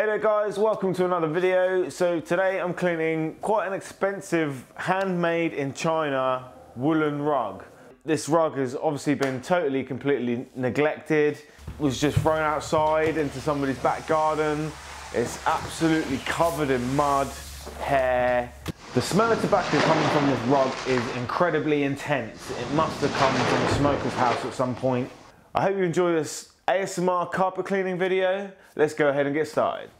Hey there guys, welcome to another video. So today I'm cleaning quite an expensive handmade in China woolen rug. This rug has obviously been totally completely neglected. It was just thrown outside into somebody's back garden. It's absolutely covered in mud, hair. The smell of tobacco coming from this rug is incredibly intense. It must have come from a smoker's house at some point. I hope you enjoy this ASMR carpet cleaning video. Let's go ahead and get started.